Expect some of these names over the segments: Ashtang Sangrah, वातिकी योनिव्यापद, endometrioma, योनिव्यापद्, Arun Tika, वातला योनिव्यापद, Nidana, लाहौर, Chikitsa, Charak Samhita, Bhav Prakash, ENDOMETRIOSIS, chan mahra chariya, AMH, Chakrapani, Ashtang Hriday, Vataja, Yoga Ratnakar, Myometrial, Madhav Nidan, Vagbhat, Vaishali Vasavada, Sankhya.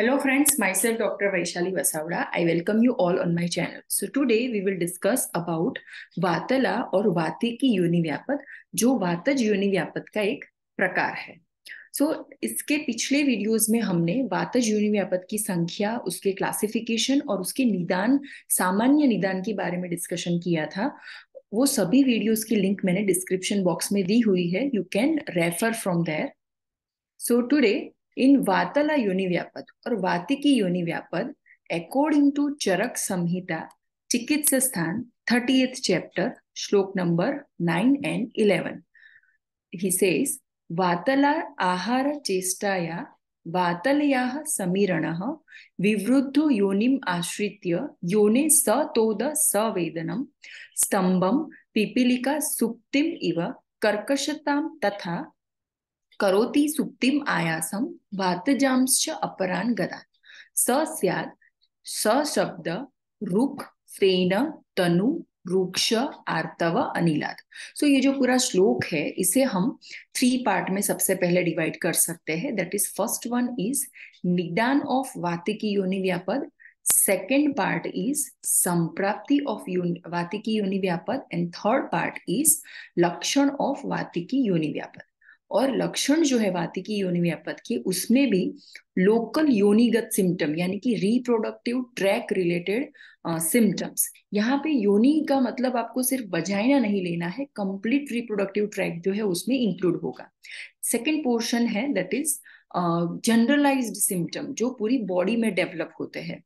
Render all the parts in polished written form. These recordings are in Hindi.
Hello friends, myself Dr. Vaishali Vasavada. I welcome you all on my channel. So today we will discuss about वातला और वातिकी योनिव्यापद, जो वातज योनिव्यापद का एक प्रकार है। So, इसके पिछले वीडियोस में हमने वातज योनिव्यापद की संख्या, उसके क्लासिफिकेशन और उसके निदान, सामान्य निदान के बारे में डिस्कशन किया था। वो सभी वीडियोस की लिंक मैंने डिस्क्रिप्शन बॉक्स में दी हुई है, you can refer from there. So today in वातला योनिव्यापद और वातिकी योनिव्यापद अकॉर्डिंग टू चरक संहिता चिकित्सा स्थान 30th चैप्टर श्लोक नंबर 9 and 11 he says वातला आहार चेष्टाया वातलयाः समीरणः विवृद्धो योनिम् आश्रित्य योने सतोद सवेदनम् स्तंभम पिपीलिका सुप्तिम इव कर्कशताम तथा करोति सुप्तिम आयासम वातजांश्च अपरान गदान स स्याद स शब्द रुख फेन तनु रुक्ष आर्तव अनिलाद। सो ये जो पूरा श्लोक है इसे हम 3 पार्ट में सबसे पहले डिवाइड कर सकते हैं। That is first one is निदान ऑफ वातिकी योनिव्यापद, सेकेंड पार्ट इज संप्राप्ति ऑफ वातिकी योनिव्यापद एंड थर्ड पार्ट इज लक्षण ऑफ वातिकी योनिव्यापद। और लक्षण जो है वातिकी योनिव्यापद की उसमें भी लोकल योनिगत सिम्टम यानी कि रिप्रोडक्टिव ट्रैक रिलेटेड सिम्टम्स। यहाँ पे योनि का मतलब आपको सिर्फ वजाइना नहीं लेना है, कंप्लीट रिप्रोडक्टिव ट्रैक जो है उसमें इंक्लूड होगा। सेकंड पोर्शन है दैट इज जनरलाइज्ड सिम्टम जो पूरी बॉडी में डेवलप होते हैं।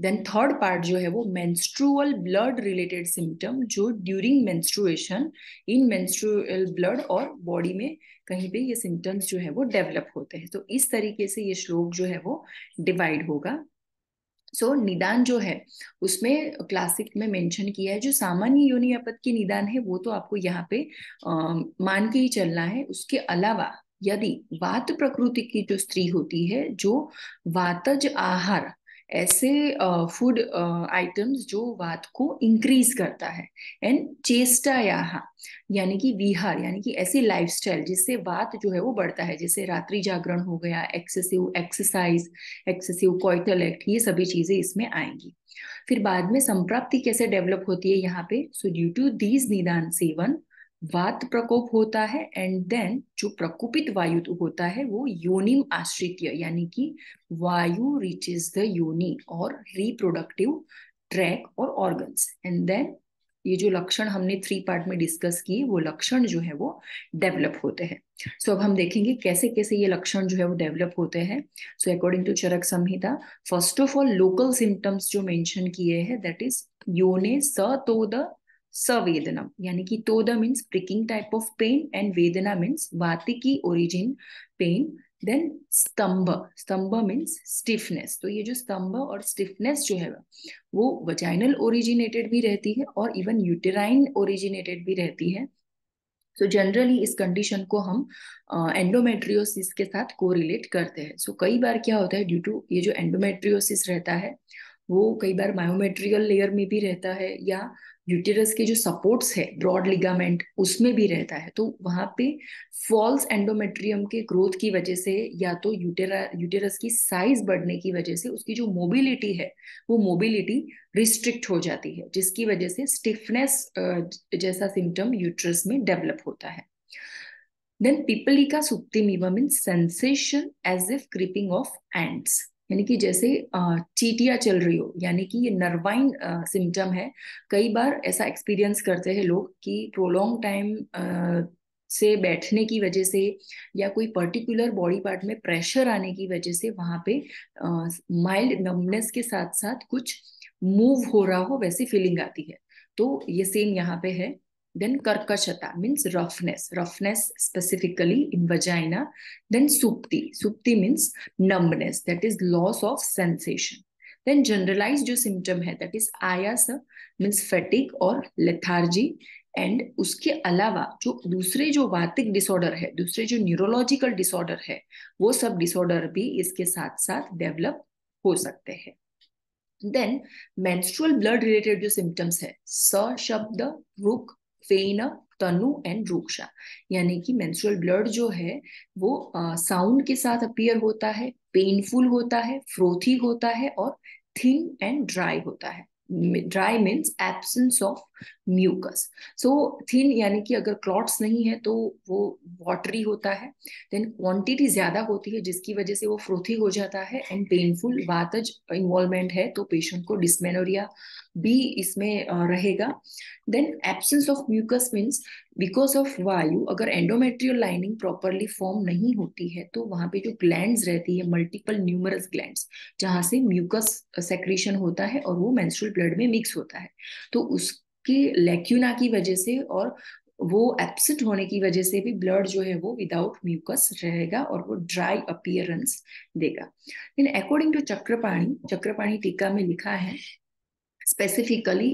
देन थर्ड पार्ट जो है वो मेंस्ट्रुअल ब्लड रिलेटेड सिम्टम जो during menstruation in menstrual blood और बॉडी में कहीं पे ये सिम्टम्स जो है वो डेवलप होते हैं। तो इस तरीके से ये श्लोक जो है वो डिवाइड होगा। सो निदान जो है उसमें क्लासिक में मेंशन किया है, जो सामान्य योनिव्यापद के निदान है वो तो आपको यहाँ पे मान के ही चलना है। उसके अलावा यदि वात प्रकृति की जो स्त्री होती है जो वातज आहार ऐसे फूड आइटम्स जो वात को इंक्रीज करता है एंड चेष्टायाः यानी कि विहार यानी कि ऐसी लाइफस्टाइल जिससे वात जो है वो बढ़ता है, जैसे रात्रि जागरण हो गया, excessive exercise, excessive coital act, ये सभी चीजें इसमें आएंगी। फिर बाद में संप्राप्ति कैसे डेवलप होती है यहाँ पे, सो ड्यू टू दीज निदान सेवन वात प्रकोप होता है एंड देन जो प्रकोपित वायु होता है वो योनिम आश्रित्य यानी कि वायु रीचेस द योनि और रिप्रोडक्टिव ट्रैक और ऑर्गन्स एंड देन ये जो लक्षण हमने 3 पार्ट में डिस्कस किए वो लक्षण जो है वो डेवलप होते हैं। सो अब हम देखेंगे कैसे कैसे ये लक्षण जो है वो डेवलप होते हैं। So according to Charak Samhita first of all local symptoms जो मेंशन किए हैं दैट इज योने सतोद सवेदनम यानी कि तोदा means pricking type of pain and वेदना मीन्स वातिकी ओरिजिन पेन। देन स्तंभ, स्तंभ मीन्स स्टिफनेस। तो ये जो स्तंभ और स्टिफनेस जो है वो वजाइनल ओरिजिनेटेड भी रहती है और इवन यूटेराइन ओरिजिनेटेड भी रहती है। सो जनरली इस कंडीशन को हम एंडोमेट्रियोसिस के साथ कोरिलेट करते हैं। सो कई बार क्या होता है ड्यू टू ये जो एंडोमेट्रियोसिस रहता है वो कई बार मायोमेट्रियल लेयर में भी रहता है या यूटेरस के जो सपोर्ट्स है ब्रॉड लिगामेंट उसमें भी रहता है। तो वहां पे फॉल्स एंडोमेट्रियम के ग्रोथ की वजह से या तो यूटेरस की साइज बढ़ने की वजह से उसकी जो मोबिलिटी है वो मोबिलिटी रिस्ट्रिक्ट हो जाती है, जिसकी वजह से स्टिफनेस जैसा सिम्टम यूटेरस में डेवलप होता है। देन पिपलिका सुप्तिमिव means sensation as if creeping of ants यानी कि जैसे चीटियाँ चल रही हो यानी कि ये नर्वाइन सिम्टम है। कई बार ऐसा एक्सपीरियंस करते हैं लोग कि प्रोलॉन्ग टाइम से बैठने की वजह से या कोई पर्टिकुलर बॉडी पार्ट में प्रेशर आने की वजह से वहाँ पे माइल्ड नम्बनेस के साथ साथ कुछ मूव हो रहा हो वैसी फीलिंग आती है। तो ये सेम यहाँ पे है। देन कर्कशता means roughness, roughness specifically in vagina. Then सुप्ति, सुप्ति means numbness that is loss of sensation. Then generalize जो सिम्टम है दैट इज आयास मीन्स फैटिक और लेथार्जी एंड उसके अलावा जो दूसरे जो वातिक डिसऑर्डर है, दूसरे जो न्यूरोलॉजिकल डिसऑर्डर है वो सब डिसऑर्डर भी इसके साथ साथ डेवलप हो सकते हैं। देन मेंस्ट्रुअल ब्लड रिलेटेड जो सिम्टम्स है स शब्द रुक फेना, तनु एंड रूक्षा, यानी कि मेंस्ट्रुअल ब्लड जो है वो साउंड के साथ अपीयर होता है, पेनफुल होता है, फ्रोथी होता है और थिन एंड ड्राई होता है। Dry means absence of mucus. So thin यानी कि अगर क्लॉट्स नहीं है तो वो वाटरी होता है। देन क्वांटिटी ज्यादा होती है जिसकी वजह से वो फ्रोथी हो जाता है एंड पेनफुल, वातज इन्वॉल्वमेंट है तो पेशेंट को डिस्मेनोरिया भी इसमें रहेगा। Then absence of mucus means because of वायु, अगर एंडोमेट्रियल लाइनिंग प्रॉपरली फॉर्म नहीं होती है तो वहां पे जो ग्लैंड्स रहती है, मल्टीपल न्यूमरस ग्लैंड्स, जहां से म्यूकस सेक्रीशन होता है और वो मेंस्ट्रुअल ब्लड में मिक्स होता है, तो उसके लैक्यूना की वजह से और वो एब्सेंट होने की वजह से भी ब्लड जो है वो विदाउट म्यूकस रहेगा और वो ड्राई अपीयरेंस देगा। In according to Chakrapani, Chakrapani टीका में लिखा है specifically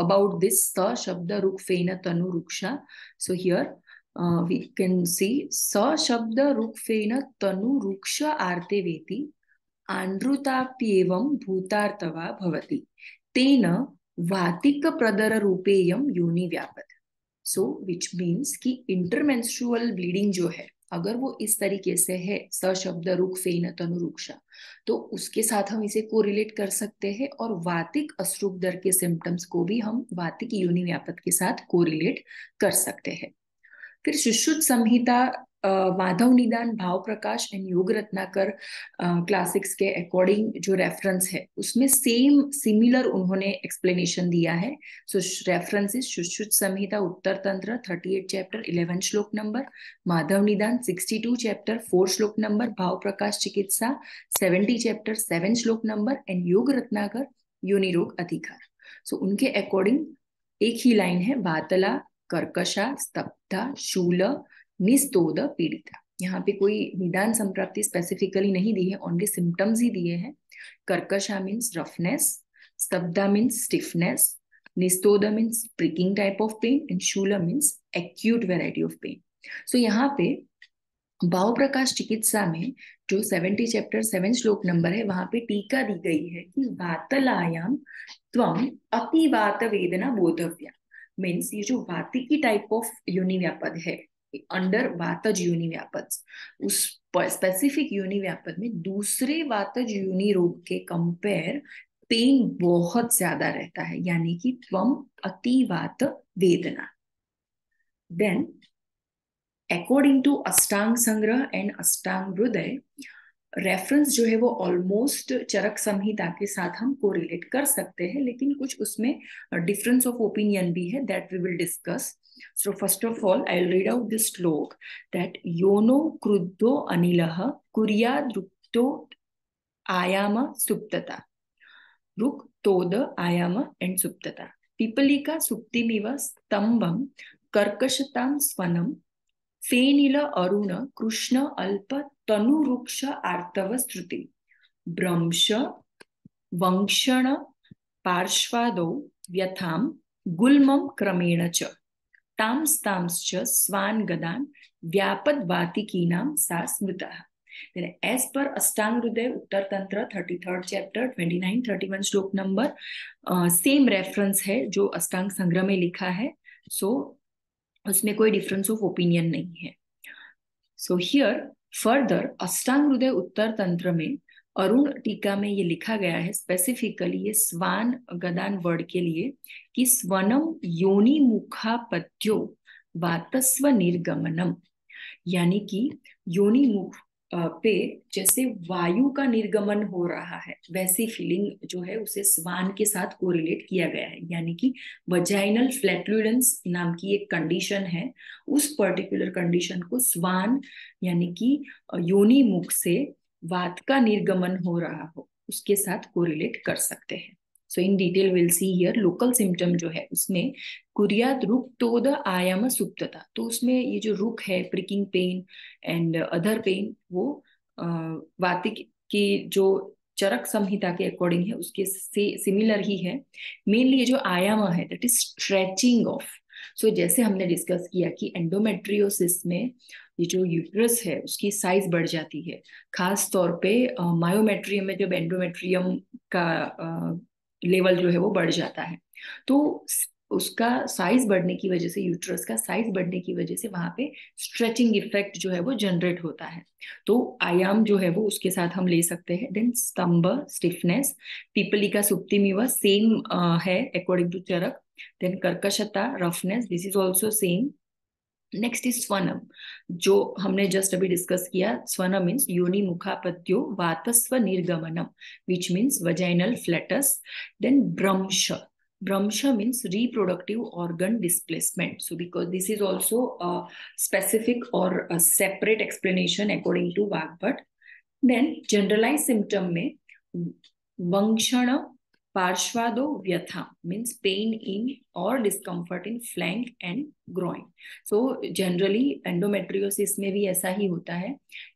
about this sa shabd ruk fena tanu ruksha. So here we can see sa shabd ruk fena tanu ruksha arte veti andruta pyevam bhutartava bhavati tena vatik pradara rupeyam yoni vyapad. So which means ki intermenstrual bleeding जो है अगर वो इस तरीके से है सशब्द रुक फेन तनु रुक्षा, तो उसके साथ हम इसे कोरिलेट कर सकते हैं और वातिक अश्रुप दर के सिम्टम्स को भी हम वातिकी योनिव्यापद के साथ कोरिलेट कर सकते हैं। फिर सुश्रुत संहिता, माधव निदान, भाव प्रकाश एंड योग रत्नाकर क्लासिक्स के अकॉर्डिंग जो रेफरेंस है उसमें सेम सिमिलर उन्होंने एक्सप्लेनेशन दिया है। सो रेफरेंसेस सुश्रुत संहिता उत्तर तंत्र 38 चैप्टर 11 श्लोक नंबर, माधव निदान 62 चैप्टर 4 श्लोक नंबर, भाव प्रकाश चिकित्सा 70 चैप्टर 7 श्लोक नंबर एंड योग रत्नाकर योनिरोग अधिकार। सो उनके अकॉर्डिंग एक ही लाइन है, वातला, कर्कशा, स्तब्धा, शूल, निस्तोद, पीड़िता। यहाँ पे कोई निदान संप्राप्ति स्पेसिफिकली नहीं दी है, ओनली सिम्टम्स ही दिए हैं। कर्कशा मीन्स रफनेस, स्तब्धा मीन्स स्टिफनेस, निस्तोद means pricking type of pain and शूल means acute variety of pain. So यहाँ पे भाव प्रकाश चिकित्सा में जो 70 चैप्टर 7 श्लोक नंबर है वहां पे टीका दी गई है कि वातलायाम त्वम अतिवात वेदना बोधव्या। मीन्स ये जो वातिकी टाइप ऑफ योनिव्यापद है अंडर वातज योनिव्यापद, उस स्पेसिफिक योनिव्यापद में दूसरे वातज योनि रोग के कंपेयर पेन बहुत ज्यादा रहता है, यानी कि त्वम अतिवात वेदना। देन अकॉर्डिंग टू अष्टांग संग्रह एंड अष्टांग हृदय रेफरेंस जो है वो ऑलमोस्ट चरक संहिता के साथ हम कोरिलेट कर सकते हैं, लेकिन कुछ उसमें डिफरेंस ऑफ ओपिनियन भी है that we will discuss. So first of all, I'll read out this slok that yono kruddo anilah kurya drukto ayama suptata, druktoda ayama and suptata, pipalika suptimiva stambam karkashatam swanam fenila aruna krishna alpa tanu ruksha artava struti brahmsha vankshana parshvado vyatham gulmam kramena cha ताम्स ताम्स च स्वान गदान व्यापद वातिकीनाम सा स्मृता। एज पर अष्टांग हृदय उत्तर तंत्र 33 चैप्टर 29 31 श्लोक नंबर सेम रेफरेंस है जो अष्टांग संग्रह में लिखा है। सो उसमें कोई डिफरेंस ऑफ ओपिनियन नहीं है। सो हियर फर्दर अष्टांग हृदय उत्तर तंत्र में अरुण टीका में ये लिखा गया है स्पेसिफिकली ये स्वान गदान वर्ड के लिए कि स्वनम योनि मुखापत्यो वातस्व निर्गमनम, यानी कि योनि मुख पे जैसे वायु का निर्गमन हो रहा है वैसी फीलिंग जो है उसे स्वान के साथ कोरिलेट किया गया है, यानी कि वजाइनल फ्लैटुलेंस नाम की एक कंडीशन है, उस पर्टिकुलर कंडीशन को स्वान यानी कि योनि मुख से वात का निर्गमन हो रहा हो उसके साथ कोरिलेट कर सकते हैं। So in detail will see here local symptom जो है उसमें कुरियात रुक तोद आयाम सुप्तता, तो उसमें ये जो रुक है pricking pain and other pain वो वातिक की जो चरक संहिता के अकॉर्डिंग है उसके से सिमिलर ही है। मेनली ये जो आयाम है that is stretching of. So जैसे हमने डिस्कस किया कि एंडोमेट्रियोसिस में ये जो यूट्रस है उसकी साइज बढ़ जाती है, खास तौर पे मायोमेट्रियम में जब एंडोमेट्रियम का लेवल जो है वो बढ़ जाता है, तो उसका साइज बढ़ने की वजह से, यूट्रस का साइज बढ़ने की वजह से वहां पे स्ट्रेचिंग इफेक्ट जो है वो जनरेट होता है। तो आयाम जो है वो उसके साथ हम ले सकते हैं। देन स्तंभ स्टिफनेस, पीपली का सुप्तिमिवा सेम है अकॉर्डिंग टू चरक। देन कर्कशता roughness, this is also same. Next is स्वनम, जो हमने जस्ट अभी डिस्कस किया। स्वनम मीन्स योनि मुखापत्यो वातस्व निर्गमनम, which means vaginal flatus. Then ब्रह्मश, Brahmsha means reproductive organ displacement. So because this is also a specific or a separate explanation according to Vagbhat. Then generalized symptom में वंक्षण Parshvado Vyatha means pain in or discomfort in flank and groin. So generally endometriosis में भी ऐसा ही होता है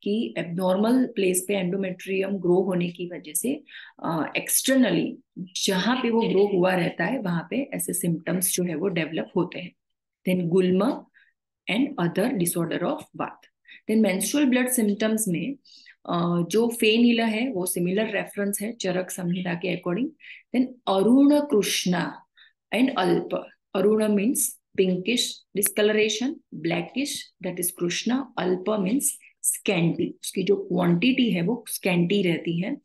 कि abnormal place पे endometrium grow होने की वजह से externally जहाँ पे वो grow हुआ रहता है वहाँ पे ऐसे symptoms जो है वो develop होते हैं। Then gulma and other disorder of Vath. Then menstrual blood symptoms में जो फेनिला है वो सिमिलर रेफरेंस है चरक संहिता के अकॉर्डिंग। देन अरुण कृष्णा एंड अल्प, अरुण means pinkish discoloration, blackish that is कृष्णा, अल्प मीन्स स्कैंटी, उसकी जो क्वांटिटी है वो स्कैंटी रहती है,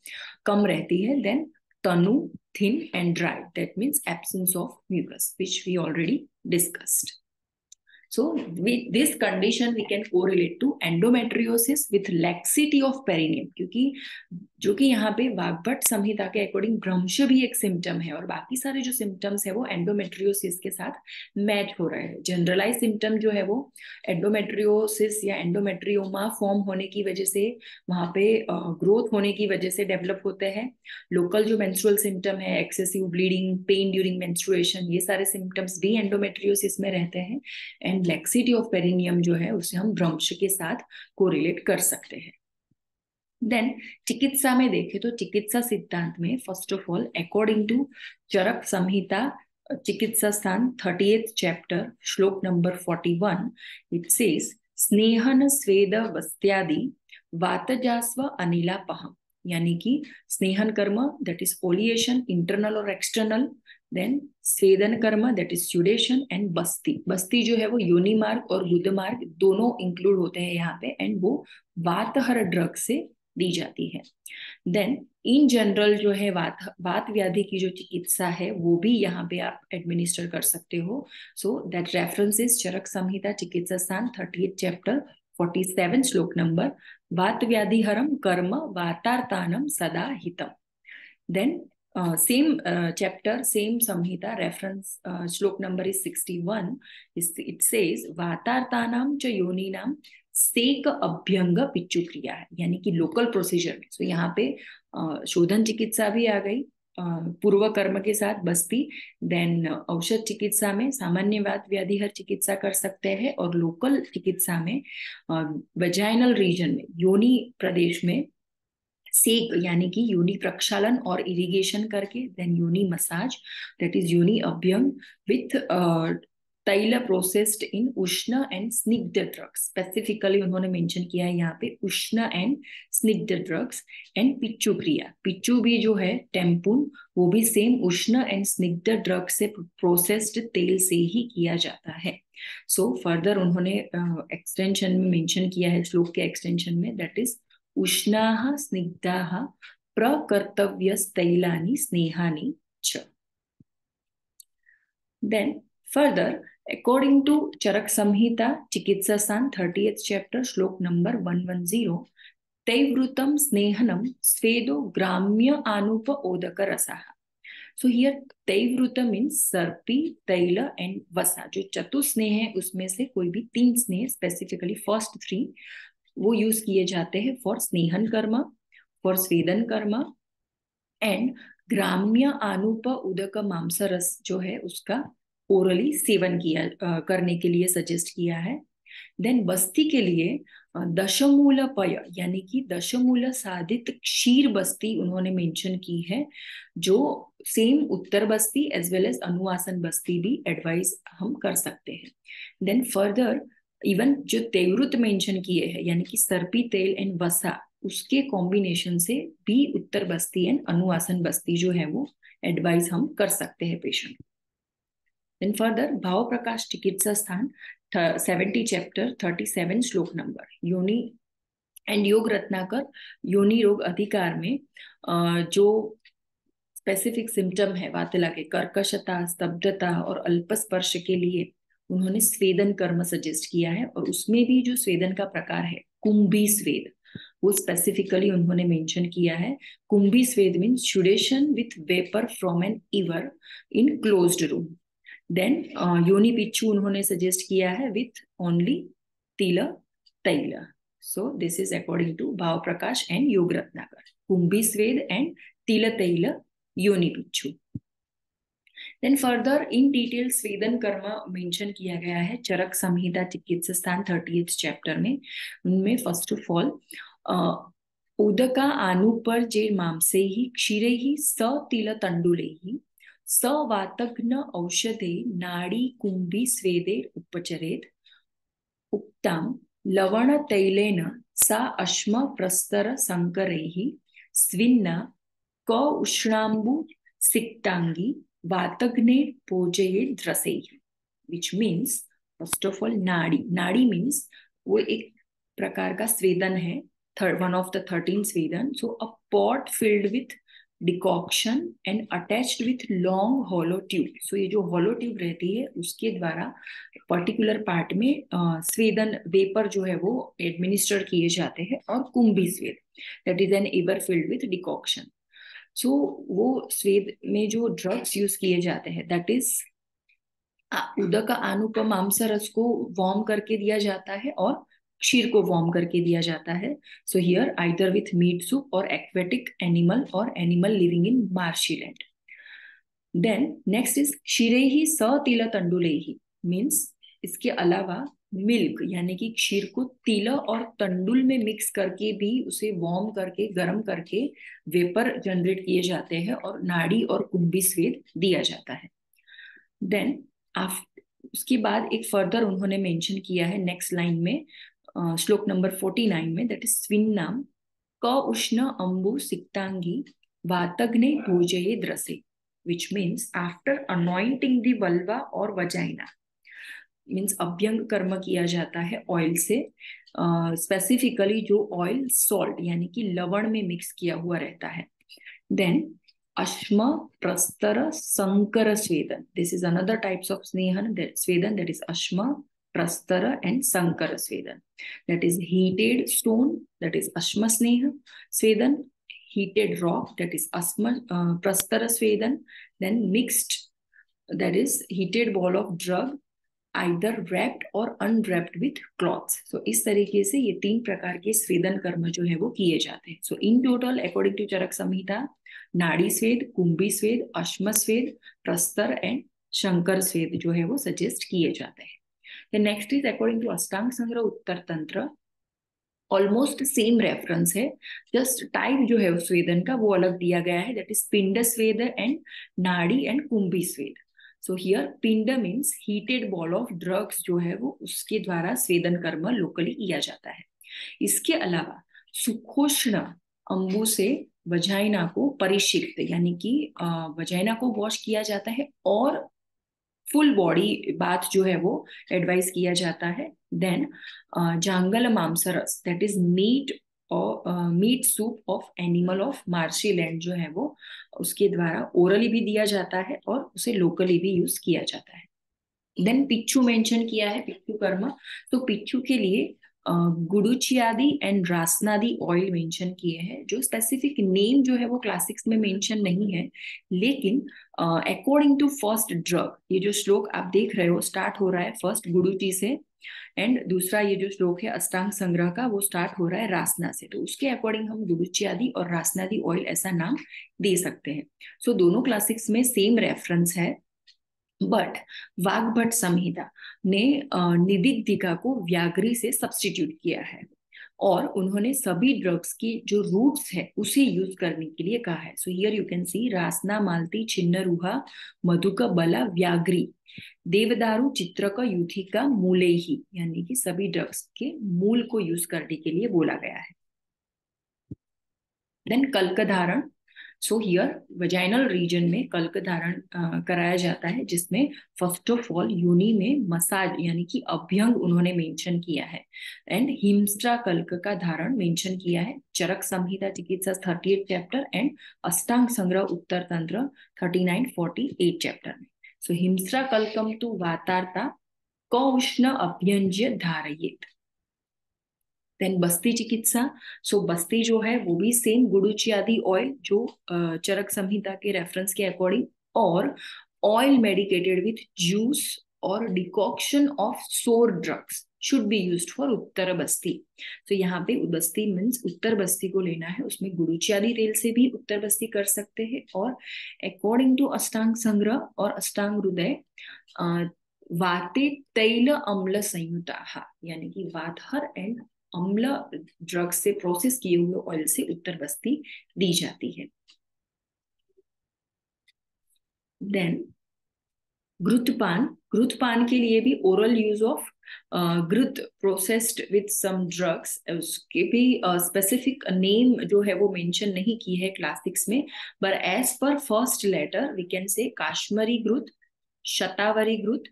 कम रहती है। देन तनु thin and dry that means absence of mucus which we already discussed. So with this condition we can correlate to endometriosis with laxity of perineum, क्योंकि जो कि यहाँ पे वाग्भट संहिता के अकॉर्डिंग भ्रंश भी एक सिम्टम है और बाकी सारे जो सिम्टम्स है वो एंडोमेट्रियोसिस के साथ मैच हो रहे हैं। जनरलाइज सिम्टम जो है वो एंडोमेट्रियोसिस या एंडोमेट्रियोमा फॉर्म होने की वजह से, वहाँ पे ग्रोथ होने की वजह से डेवलप होते हैं। लोकल जो मेंस्ट्रुअल सिम्टम है, excessive bleeding, pain during menstruation, ये सारे सिम्टम्स भी एंडोमेट्रियोसिस में रहते हैं। एंड लैक्सिटी ऑफ पेरिनियम जो है उसे हम भ्रंश के साथ कोरिलेट कर सकते हैं। देन चिकित्सा में देखें तो चिकित्सा सिद्धांत में first of all according to चरक संहिता चिकित्सा स्थान 38 चैप्टर श्लोक नंबर 41 इट सेज स्नेहन स्वेद वस्त्यादि वातजास्व अनिलापहम, यानी कि स्नेहन कर्म दैट इज ओलिएशन इंटरनल और एक्सटर्नल, देन स्वेदन कर्म दैट इज स्यूडेशन एंड बस्ती, बस्ती जो है वो योनि मार्ग और गुद मार्ग दोनों इंक्लूड होते हैं यहाँ पे एंड वो वातहर ड्रग से दी जाती है। देन इन जनरल जो है वात व्याधि की जो चिकित्सा है वो भी यहाँ पे आप एडमिनिस्टर कर सकते हो। सो दैट रेफरेंसेस चरक संहिता चिकित्सा स्थान 38 चैप्टर 47 श्लोक नंबर वात व्याधि हरम कर्म वातार्तानम सदा हितम। देन सेम चैप्टर सेम संहिता रेफरेंस श्लोक नंबर इज 61 इट सेज वातार्तानाम च योनिनाम सेक अभ्यंग पिच्चु क्रिया है, यानी कि लोकल प्रोसीजर में। सो यहाँ पे शोधन चिकित्सा भी आ गई पूर्व कर्म के साथ बस्ती। देन औषध चिकित्सा में सामान्य वात व्याधिहर चिकित्सा कर सकते हैं और लोकल चिकित्सा में वजाइनल रीजन में योनि प्रदेश में सेक यानी कि योनि प्रक्षालन और इरिगेशन करके, देन योनि मसाज दैट इज योनि अभ्यंग विथ तैल प्रोसेस्ड इन उष्ण एंड स्निग्ध ड्रग्स, स्पेसिफिकली उन्होंने मेंशन किया है यहाँ पे उष्ण एंड स्निग्ध ड्रग्स। एंड पिच्चू क्रिया, पिच्चू भी जो है टेम्पुन वो भी सेम उष्ण एंड स्निग्ध ड्रग्स से प्रोसेस्ड तेल से ही किया जाता है। सो फर्दर उन्होंने एक्सटेंशन में मेंशन किया है श्लोक के एक्सटेंशन में दैट इज उष्णाः स्निग्धाः प्रकर्तव्यस्तैलानि स्नेहानि च। देन फर्दर अकॉर्डिंग टू चरक संहिता चिकित्सा स्थान 38 चैप्टर श्लोक नंबर 110 तैवृतम स्नेहनम स्वेदो ग्राम्य आनुप ओदक रसाः। सो हियर तैवृत मीन्स सर्पी तैल एंड वसा, जो चतुस्नेह है उसमें से कोई भी तीन स्नेह स्पेसिफिकली फर्स्ट थ्री वो यूज किए जाते हैं फॉर स्नेहन कर्म, फॉर स्वेदन कर्म एंड ग्राम्य आनुप उदक मांसरस जो है उसका ओरली सेवन किया करने के लिए सजेस्ट किया है। देन बस्ती के लिए दशमूल पय यानी कि दशमूल साधित क्षीर बस्ती उन्होंने मेंशन की है, जो सेम उत्तर बस्ती एज वेल एज अनुआसन बस्ती भी एडवाइस हम कर सकते हैं। देन फर्दर इवन जो तैवृत मेंशन किए हैं यानी कि सर्पी तेल एंड वसा उसके कॉम्बिनेशन से भी उत्तर बस्ती एंड अनुआसन बस्ती जो है वो एडवाइस हम कर सकते हैं patient. Then further, Bhav Prakash Chikitsa Sthan, 70 chapter, 37 श्लोक number. Yoni and Yoga Ratnakar, Yoni Rog Adhikar में जो स्पेसिफिक सिम्टम है वातला के कर्कशता, स्तब्धता और अल्पस्पर्श के लिए उन्होंने स्वेदन कर्म सजेस्ट किया है और उसमें भी जो स्वेदन का प्रकार है कुंभी स्वेद, वो स्पेसिफिकली उन्होंने मेंशन किया है. कुंभी स्वेद mean sudation with vapour from an ewer in closed room. Then योनि पिच्छु उन्होंने सजेस्ट किया है विथ ओनली तिल तैल. So this is according to Bhav Prakash and योग रत्नाकर, कुंभी स्वेद एंड तिल तैल योनि पिच्छु. Then further in detail स्वेदन कर्म मेंशन किया गया है चरक संहिता चिकित्सा स्थान 30th चैप्टर में. उनमें फर्स्ट ऑफ ऑल उदका आनुपर जे मांसेहि क्षीरेहि स तिल तंडुलेहि स वातघ्न औषधे नाड़ी कुंभी स्वेदे उपचरेत उक्ताम लवण तैलेन सा अश्म प्रस्तर संकरेहि स्विन्ना क उष्णांबु सिक्तांगी वातघ्ने पोजये द्रसेहि. Which means first of all नाड़ी, नाड़ी मीन्स वो एक प्रकार का स्वेदन है, वन ऑफ द 13 स्वेदन. So a pot filled with decoction and attached with long hollow tube. So ये जो हॉलो ट्यूब रहती है उसके द्वारा पर्टिकुलर पार्ट में स्वेदन वेपर जो है वो एडमिनिस्टर किए जाते हैं. और कुंभी स्वेद that is an ewer filled with decoction. So वो स्वेद में जो ड्रग्स यूज किए जाते हैं दैट इज उदक आनुपम मांस रस को वार्म करके दिया जाता है और क्षीर को वार्म करके दिया जाता है. So here either with meat soup और एक्वेटिक एनिमल और animal living in marshy land. Then next is क्षीरेहि स तिल तंडुलेहि मीन्स इसके अलावा मिल्क यानी कि क्षीर को तिला और तंडुल में मिक्स करके भी उसे वार्म करके गर्म करके वेपर जनरेट किए जाते हैं और नाड़ी और कुंभी स्वेद दिया जाता है. देन उसके बाद एक फर्दर उन्होंने मेंशन किया है नेक्स्ट लाइन में श्लोक नंबर 49 में दैट इज स्विन्नाम क उष्ण अंबु सिक्तांगी वातघ्ने भोजये द्रसे. Which means after anointing the vulva और वजाइना मीन्स अभ्यंग कर्म किया जाता है ऑयल से, स्पेसिफिकली जो ऑयल सॉल्ट यानी कि लवण में मिक्स किया हुआ रहता है. देन अश्म प्रस्तर संकर स्वेदन, this is another types of स्नेहन स्वेदन दैट इज अश्म प्रस्तर एंड संकर स्वेदन that is heated stone that is अश्म स्नेह स्वेदन, हीटेड रॉक दैट इज अश्म प्रस्तर स्वेदन, then mixed that is heated ball of drug either wrapped और unwrapped with cloths. So, इस तरीके से ये तीन प्रकार के स्वेदन कर्म जो है वो किए जाते हैं. So, in total, according to चरक संहिता, नाड़ी स्वेद, कुंभी स्वेद, अश्म स्वेद, प्रस्तर एंड शंकर स्वेद जो है वो सजेस्ट किए जाते हैं. Then next is according to अष्टांग संग्रह उत्तर तंत्र, ऑलमोस्ट सेम रेफरेंस है, जस्ट टाइप जो है वो स्वेदन का वो अलग दिया गया है दैट इज पिंड स्वेद एंड नाड़ी एंड कुंभी स्वेद. सो हियर पिंड means heated ball of drugs जो है वो उसके द्वारा स्वेदन कर्म लोकली किया जाता है. इसके अलावा सुखोष्ण अंबु से वजाइना को परिशिक्त यानी कि वजाइना को वॉश किया जाता है और फुल बॉडी बाथ जो है वो एडवाइस किया जाता है. देन जांगल मांसरस दैट इज मीट और meat soup of animal of marshy land जो है वो उसके द्वारा ओरली भी दिया जाता है और उसे लोकली भी यूज किया जाता है. देन पिच्छु मेंशन किया है पिच्छु कर्म, तो पिच्छु के लिए गुडुचियादि एंड रासनादि ऑयल मेंशन किए हैं. जो स्पेसिफिक नेम जो है वो क्लासिक्स में मेंशन नहीं है, लेकिन अकॉर्डिंग टू फर्स्ट ड्रग ये जो श्लोक आप देख रहे हो स्टार्ट हो रहा है फर्स्ट गुडुची से एंड दूसरा ये जो श्लोक है अष्टांग संग्रह का वो स्टार्ट हो रहा है रासना से, तो उसके अकॉर्डिंग हम गुडुचियादि और रासनादि ऑयल ऐसा नाम दे सकते हैं. सो दोनों क्लासिक्स में सेम रेफरेंस है, बट वाग्भट संहिता ने निदिग्धिका को व्याघ्री से सब्स्टिट्यूट किया है और उन्होंने सभी ड्रग्स की जो रूट्स है उसे यूज करने के लिए कहा है. So here you can see रासना मालती छिन्नरूहा मधुक बला व्याघ्री देवदारू चित्रक युथिका मूले ही यानी कि सभी ड्रग्स के मूल को यूज करने के लिए बोला गया है. देन कल्क धारण सो हियर वजाइनल रीजन में कल्क धारण कराया जाता है, जिसमें फर्स्ट ऑफ ऑल योनि में मसाज यानी कि अभ्यंग उन्होंने मेंशन किया है एंड हिमस्त्रा कल्क का धारण मेंशन किया है। चरक संहिता चिकित्सा 38 चैप्टर एंड अष्टांग संग्रह उत्तर तंत्र 39-48 चैप्टर में। सो हिमस्त्रा कल्कम तु वातार्ता कौष्ण अभ्यंज्य धारयेत। देन बस्ती चिकित्सा, सो बस्ती जो है वो भी सेम गुडुची आदि ऑयल जो चरक संहिता के रेफरेंस के अकॉर्डिंग, और ऑयल मेडिकेटेड विथ जूस और decoction of sour drugs should be used for उत्तर बस्ती। तो यहाँ पे बस्ती मीन्स उत्तर बस्ती को लेना है, उसमें गुडुची आदि तेल से भी उत्तर बस्ती कर सकते हैं। और अकॉर्डिंग टू अष्टांग संग्रह और अष्टांग हृदय वाते तैल अम्ल संयुता यानी कि वातहर एंड अम्ल ड्रग से प्रोसेस किए हुए ऑयल से उत्तर बस्ती दी जाती है। देन घृतपान, घृतपान के लिए भी ओरल यूज ऑफ घृत प्रोसेस्ड विथ सम ड्रग्स, उसके भी स्पेसिफिक नेम जो है वो मेंशन नहीं की है क्लासिक्स में, but as per first letter we can say Kashmiri घृत, शतावरी घृत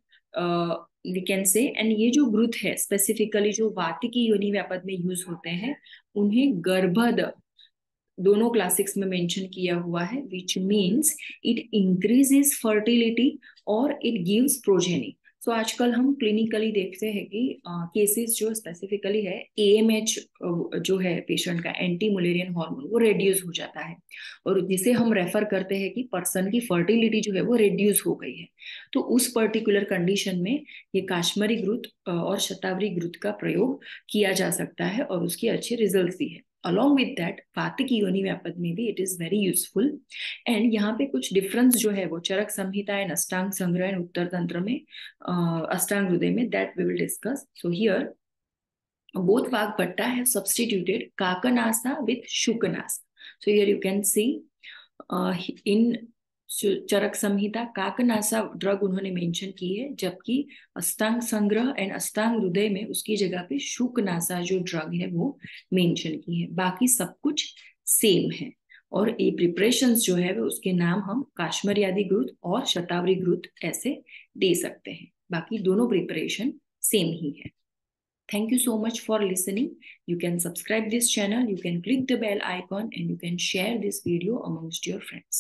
वी कैन से, एंड ये जो घृत है स्पेसिफिकली जो वातिकी योनिव्यापद में यूज होते हैं उन्हें गर्भद दोनों क्लासिक्स में मेंशन किया हुआ है, which means it increases fertility और इट गिव्स प्रोजेनी। सो आजकल हम क्लिनिकली देखते हैं कि केसेस जो स्पेसिफिकली है AMH जो है पेशेंट का एंटी मुलेरियन हार्मोन वो रिड्यूस हो जाता है और जिसे हम रेफर करते हैं कि पर्सन की फर्टिलिटी जो है वो रिड्यूस हो गई है। तो उस पर्टिकुलर कंडीशन में ये काश्मीरी घृत और शतावरी घृत का प्रयोग किया जा सकता है और उसके अच्छे रिजल्ट भी है। अलॉन्ग विद दैट वातिकी योनिव्यापद में भी it is very useful. And यहाँ पे कुछ डिफरेंस जो है वो चरक संहिता एंड अष्टांग संग्रह एंड उत्तर तंत्र में अष्टांग हृदय में that we will discuss. So here both Vagbhatta have substituted काकनासा विथ शुकनासा। So here you can see in Charak Samhita काकनासा ड्रग उन्होंने मेंशन की है, जबकि अष्टांग संग्रह एंड अष्टांग हृदय में उसकी जगह पे शुकनासा जो ड्रग है वो मेंशन की है। बाकी सब कुछ सेम है और ये प्रिपरेशंस जो है वो उसके नाम हम काश्मीरी आदि घृत और शतावरी घृत ऐसे दे सकते हैं, बाकी दोनों प्रिपरेशन सेम ही है। Thank you so much for listening. You can subscribe this channel, you can click the bell icon and you can share this video amongst your friends.